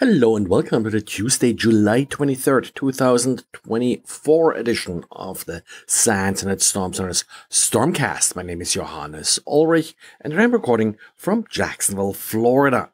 Hello and welcome to the Tuesday, July 23rd, 2024 edition of the SANS and its Storm Center's Stormcast. My name is Johannes Ulrich and I'm recording from Jacksonville, Florida.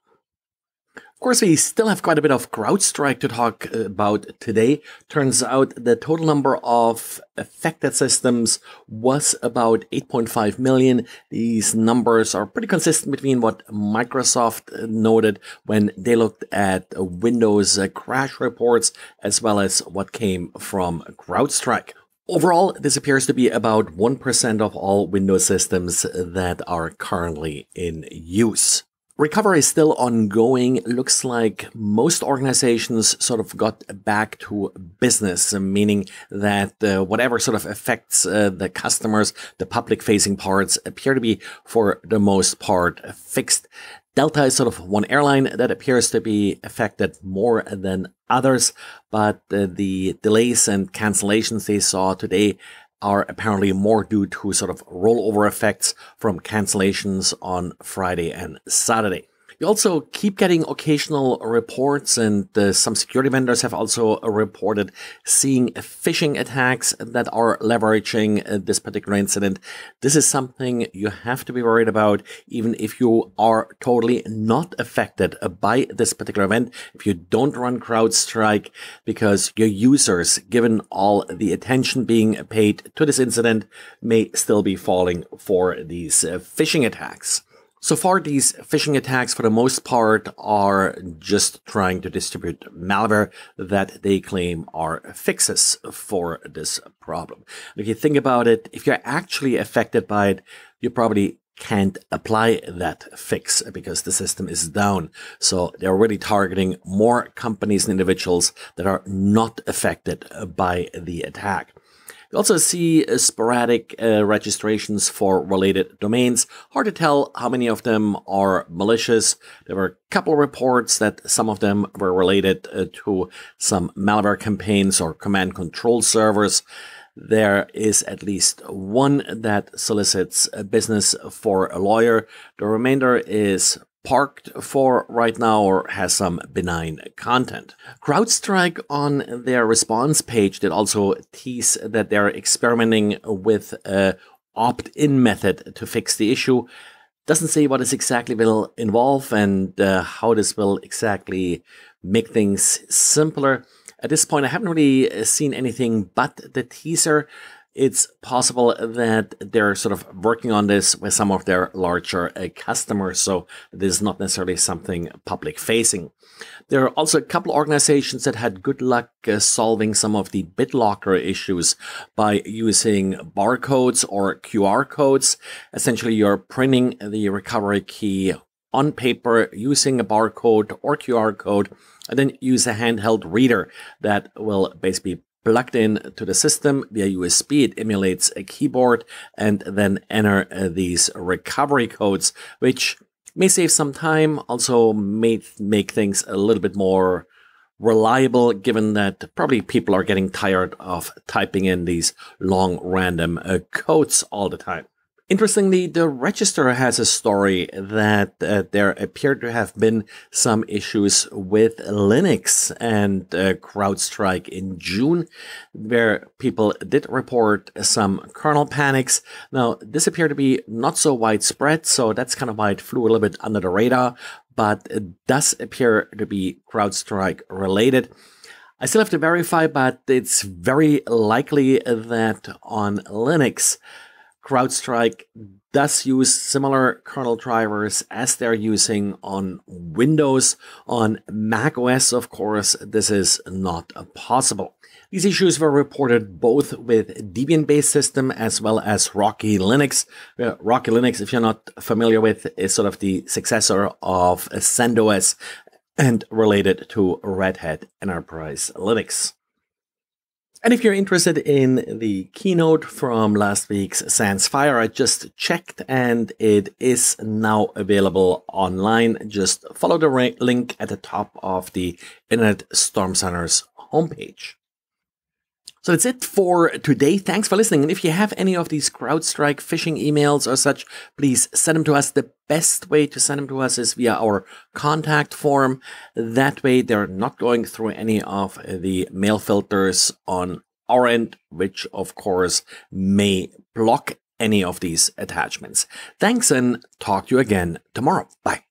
Of course, we still have quite a bit of CrowdStrike to talk about today. Turns out the total number of affected systems was about 8.5 million. These numbers are pretty consistent between what Microsoft noted when they looked at Windows crash reports, as well as what came from CrowdStrike. Overall, this appears to be about 1% of all Windows systems that are currently in use. Recovery is still ongoing. Looks like most organizations sort of got back to business, meaning that whatever sort of affects the customers, the public-facing parts appear to be, for the most part, fixed. Delta is sort of one airline that appears to be affected more than others, but the delays and cancellations they saw today are apparently more due to sort of rollover effects from cancellations on Friday and Saturday. We also keep getting occasional reports, and some security vendors have also reported seeing phishing attacks that are leveraging this particular incident. This is something you have to be worried about, even if you are totally not affected by this particular event, if you don't run CrowdStrike, because your users, given all the attention being paid to this incident, may still be falling for these phishing attacks. So far, these phishing attacks, for the most part, are just trying to distribute malware that they claim are fixes for this problem. And if you think about it, if you're actually affected by it, you probably can't apply that fix because the system is down. So they're really targeting more companies and individuals that are not affected by the attack. You also see sporadic registrations for related domains. Hard to tell how many of them are malicious. There were a couple of reports that some of them were related to some malware campaigns or command control servers. There is at least one that solicits a business for a lawyer. The remainder is parked for right now or has some benign content. CrowdStrike, on their response page, did also tease that they're experimenting with an opt-in method to fix the issue. Doesn't say what this exactly will involve and how this will exactly make things simpler. At this point, I haven't really seen anything but the teaser. It's possible that they're sort of working on this with some of their larger customers, so this is not necessarily something public-facing. There are also a couple organizations that had good luck solving some of the BitLocker issues by using barcodes or QR codes. Essentially, you're printing the recovery key on paper using a barcode or QR code, and then use a handheld reader that will basically plugged in to the system via USB. It emulates a keyboard and then enter these recovery codes, which may save some time, also may make things a little bit more reliable, given that probably people are getting tired of typing in these long random codes all the time. Interestingly, the Register has a story that there appeared to have been some issues with Linux and CrowdStrike in June, where people did report some kernel panics. Now, this appeared to be not so widespread, so that's kind of why it flew a little bit under the radar, but it does appear to be CrowdStrike related. I still have to verify, but it's very likely that on Linux, CrowdStrike does use similar kernel drivers as they're using on Windows. On macOS, of course, this is not possible. These issues were reported both with Debian-based system as well as Rocky Linux. Rocky Linux, if you're not familiar with, is sort of the successor of CentOS and related to Red Hat Enterprise Linux. And if you're interested in the keynote from last week's SANSFIRE, I just checked and it is now available online. Just follow the link at the top of the Internet Storm Center's homepage. So that's it for today. Thanks for listening. And if you have any of these CrowdStrike phishing emails or such, please send them to us. The best way to send them to us is via our contact form. That way they're not going through any of the mail filters on our end, which of course may block any of these attachments. Thanks and talk to you again tomorrow. Bye.